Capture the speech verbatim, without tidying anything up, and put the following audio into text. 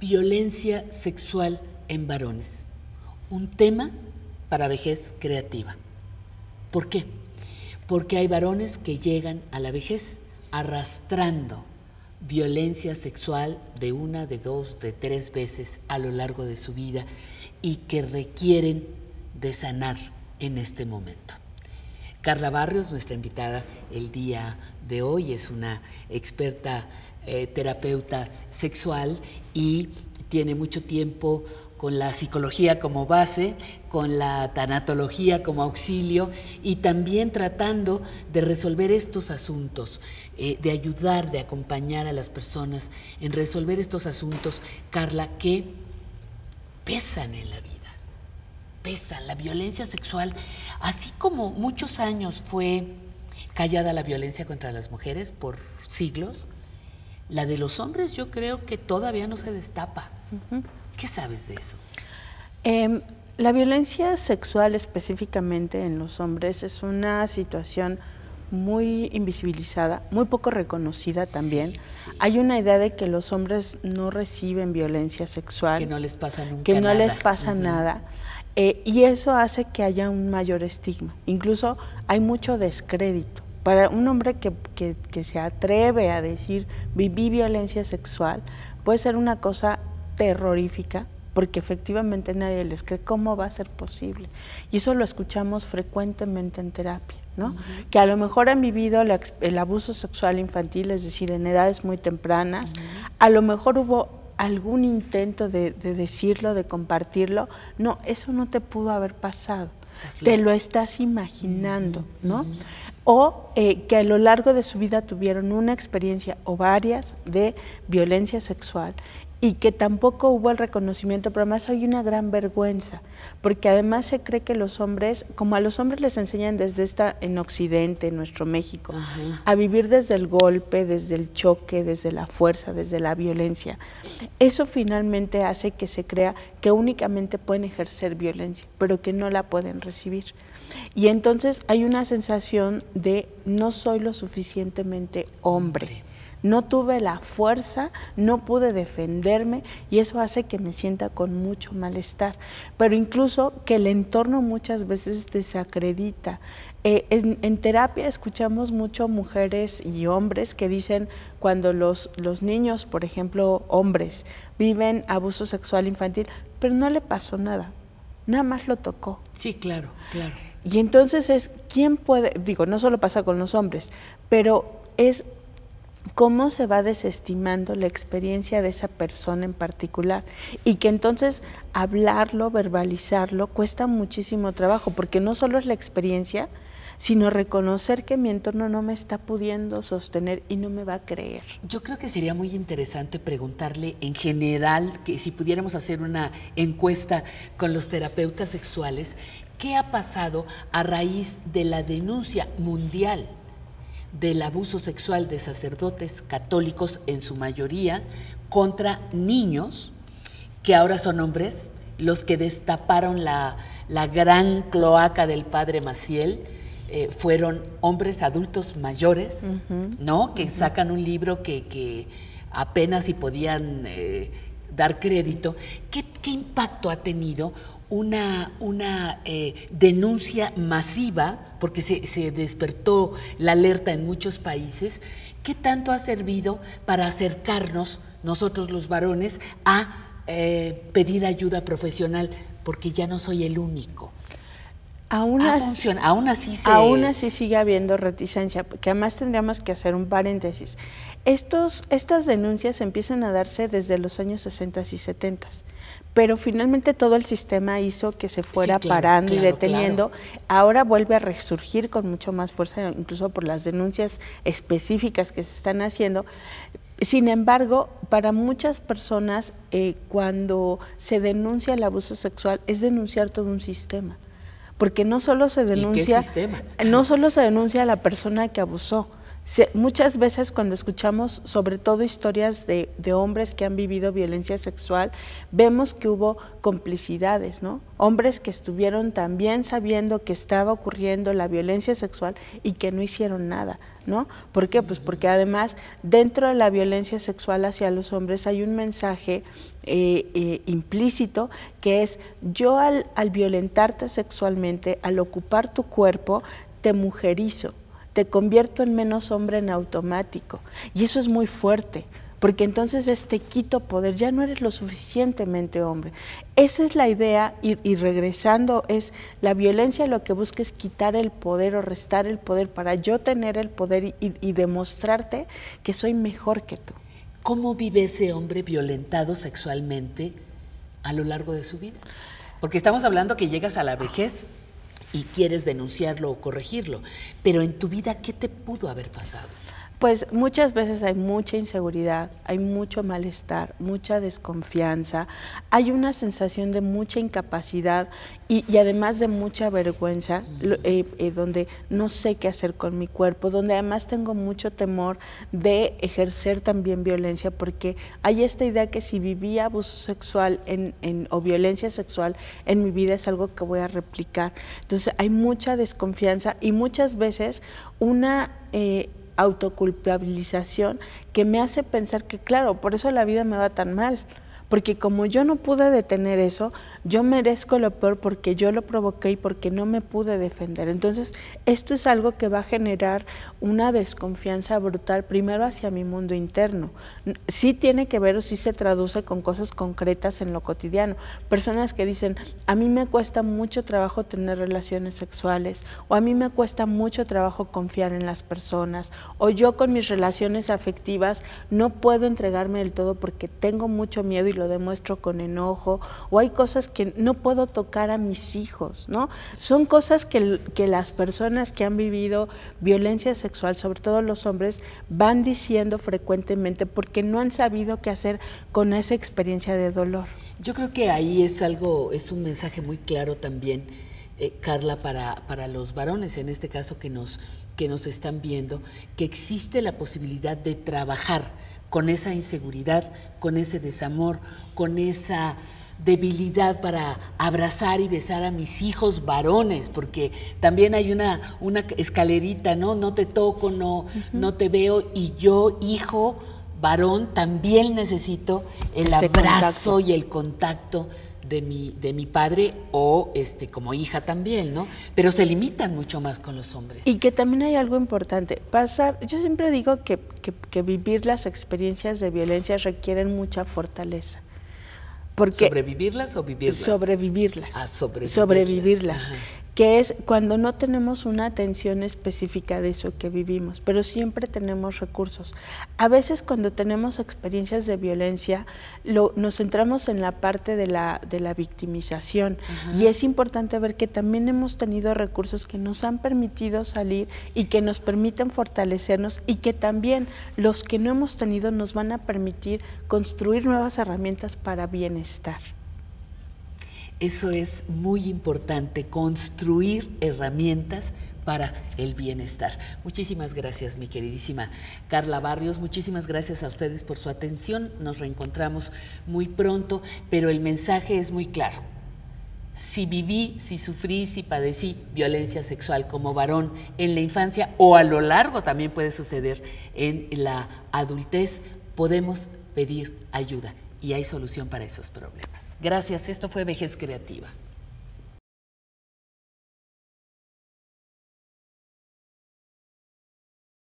Violencia sexual en varones, un tema para vejez creativa. ¿Por qué? Porque hay varones que llegan a la vejez arrastrando violencia sexual de una, de dos, de tres veces a lo largo de su vida y que requieren de sanar en este momento. Carla Barrios, nuestra invitada el día de hoy, es una experta eh, terapeuta sexual y tiene mucho tiempo con la psicología como base, con la tanatología como auxilio y también tratando de resolver estos asuntos, eh, de ayudar, de acompañar a las personas en resolver estos asuntos, Carla, que pesan en la vida. Pesa la violencia sexual, así como muchos años fue callada la violencia contra las mujeres por siglos, la de los hombres yo creo que todavía no se destapa. Uh-huh. ¿Qué sabes de eso? Eh, la violencia sexual específicamente en los hombres es una situación muy invisibilizada, muy poco reconocida también. Sí, sí. Hay una idea de que los hombres no reciben violencia sexual. Que no les pasa nunca Que no nada. les pasa uh-huh. nada. Eh, y eso hace que haya un mayor estigma. Incluso hay mucho descrédito. Para un hombre que, que, que se atreve a decir, viví violencia sexual, puede ser una cosa terrorífica, porque efectivamente nadie les cree. ¿Cómo va a ser posible? Y eso lo escuchamos frecuentemente en terapia, ¿no? Uh-huh. Que a lo mejor han vivido la, el abuso sexual infantil, es decir, en edades muy tempranas. Uh-huh. A lo mejor hubo algún intento de, de decirlo, de compartirlo. No, eso no te pudo haber pasado. Así. Te lo estás imaginando, ¿no? Mm-hmm. O eh, que a lo largo de su vida tuvieron una experiencia o varias de violencia sexual y que tampoco hubo el reconocimiento, pero además hay una gran vergüenza, porque además se cree que los hombres, como a los hombres les enseñan desde esta, en Occidente, en nuestro México, ajá, a vivir desde el golpe, desde el choque, desde la fuerza, desde la violencia. Eso finalmente hace que se crea que únicamente pueden ejercer violencia, pero que no la pueden recibir. Y entonces hay una sensación de no soy lo suficientemente hombre. No tuve la fuerza, no pude defenderme y eso hace que me sienta con mucho malestar. Pero incluso que el entorno muchas veces desacredita. Eh, en, en terapia escuchamos mucho mujeres y hombres que dicen cuando los, los niños, por ejemplo, hombres, viven abuso sexual infantil, pero no le pasó nada, nada más lo tocó. Sí, claro, claro. Y entonces es, ¿quién puede? Digo, no solo pasa con los hombres, pero es cómo se va desestimando la experiencia de esa persona en particular y que entonces hablarlo, verbalizarlo, cuesta muchísimo trabajo porque no solo es la experiencia, sino reconocer que mi entorno no me está pudiendo sostener y no me va a creer. Yo creo que sería muy interesante preguntarle en general, que si pudiéramos hacer una encuesta con los terapeutas sexuales, ¿qué ha pasado a raíz de la denuncia mundial del abuso sexual de sacerdotes católicos en su mayoría contra niños que ahora son hombres, los que destaparon la, la gran cloaca del padre Maciel? Eh, fueron hombres adultos mayores, uh-huh, ¿no? Que uh-huh. sacan un libro que, que apenas si podían eh, dar crédito. ¿Qué, qué impacto ha tenido una, una eh, denuncia masiva, porque se, se despertó la alerta en muchos países? ¿Qué tanto ha servido para acercarnos nosotros los varones a eh, pedir ayuda profesional? Porque ya no soy el único. Aún así, aún, así se... aún así sigue habiendo reticencia, que además tendríamos que hacer un paréntesis. Estos, estas denuncias empiezan a darse desde los años sesenta y setenta, pero finalmente todo el sistema hizo que se fuera sí, claro, parando claro, y deteniendo. Claro. Ahora vuelve a resurgir con mucho más fuerza, incluso por las denuncias específicas que se están haciendo. Sin embargo, para muchas personas, eh, cuando se denuncia el abuso sexual, es denunciar todo un sistema. Porque no solo se denuncia, no solo se denuncia a la persona que abusó, Se, muchas veces cuando escuchamos sobre todo historias de, de hombres que han vivido violencia sexual, vemos que hubo complicidades, ¿no? Hombres que estuvieron también sabiendo que estaba ocurriendo la violencia sexual y que no hicieron nada, ¿no? ¿Por qué? Pues porque además dentro de la violencia sexual hacia los hombres hay un mensaje eh, eh, implícito que es: yo al, al violentarte sexualmente, al ocupar tu cuerpo, te mujerizo, te convierto en menos hombre en automático. Y eso es muy fuerte, porque entonces es, te quito poder, ya no eres lo suficientemente hombre. Esa es la idea, y, y regresando, es la violencia lo que busca es quitar el poder o restar el poder para yo tener el poder y, y, y demostrarte que soy mejor que tú. ¿Cómo vive ese hombre violentado sexualmente a lo largo de su vida? Porque estamos hablando que llegas a la vejez y quieres denunciarlo o corregirlo, pero en tu vida, ¿qué te pudo haber pasado? Pues muchas veces hay mucha inseguridad, hay mucho malestar, mucha desconfianza, hay una sensación de mucha incapacidad y, y además de mucha vergüenza, eh, eh, donde no sé qué hacer con mi cuerpo, donde además tengo mucho temor de ejercer también violencia, porque hay esta idea que si viví abuso sexual en, en, o violencia sexual en mi vida es algo que voy a replicar. Entonces hay mucha desconfianza y muchas veces una... Eh, autoculpabilización que me hace pensar que, claro, por eso la vida me va tan mal, porque como yo no pude detener eso, yo merezco lo peor porque yo lo provoqué y porque no me pude defender. Entonces, esto es algo que va a generar una desconfianza brutal, primero hacia mi mundo interno. Sí tiene que ver o sí se traduce con cosas concretas en lo cotidiano. Personas que dicen, a mí me cuesta mucho trabajo tener relaciones sexuales, o a mí me cuesta mucho trabajo confiar en las personas, o yo con mis relaciones afectivas no puedo entregarme del todo porque tengo mucho miedo y lo demuestro con enojo, o hay cosas que no puedo tocar a mis hijos, ¿no? Son cosas que, que las personas que han vivido violencia sexual, sobre todo los hombres, van diciendo frecuentemente porque no han sabido qué hacer con esa experiencia de dolor. Yo creo que ahí es algo, es un mensaje muy claro también, eh, Carla, para, para los varones, en este caso que nos, que nos están viendo, que existe la posibilidad de trabajar con esa inseguridad, con ese desamor, con esa debilidad para abrazar y besar a mis hijos varones, porque también hay una, una escalerita, ¿no? No te toco, no, uh-huh. no te veo, y yo, hijo varón, también necesito el ese abrazo contacto. Y el contacto de mi, de mi padre, o este, como hija también, ¿no? Pero se limitan mucho más con los hombres. Y que también hay algo importante, pasar, yo siempre digo que, que, que vivir las experiencias de violencia requieren mucha fortaleza. Porque ¿sobrevivirlas o vivirlas? Sobrevivirlas. Ah, sobrevivirlas. Sobrevivirlas. Ajá. Que es cuando no tenemos una atención específica de eso que vivimos, pero siempre tenemos recursos. A veces cuando tenemos experiencias de violencia, lo, nos centramos en la parte de la, de la victimización. Ajá. Y es importante ver que también hemos tenido recursos que nos han permitido salir y que nos permiten fortalecernos, y que también los que no hemos tenido nos van a permitir construir nuevas herramientas para bienestar. Eso es muy importante, construir herramientas para el bienestar. Muchísimas gracias, mi queridísima Carla Barrios. Muchísimas gracias a ustedes por su atención. Nos reencontramos muy pronto, pero el mensaje es muy claro. Si viví, si sufrí, si padecí violencia sexual como varón en la infancia, o a lo largo también puede suceder en la adultez, podemos pedir ayuda. Y hay solución para esos problemas. Gracias, esto fue Vejez Creativa.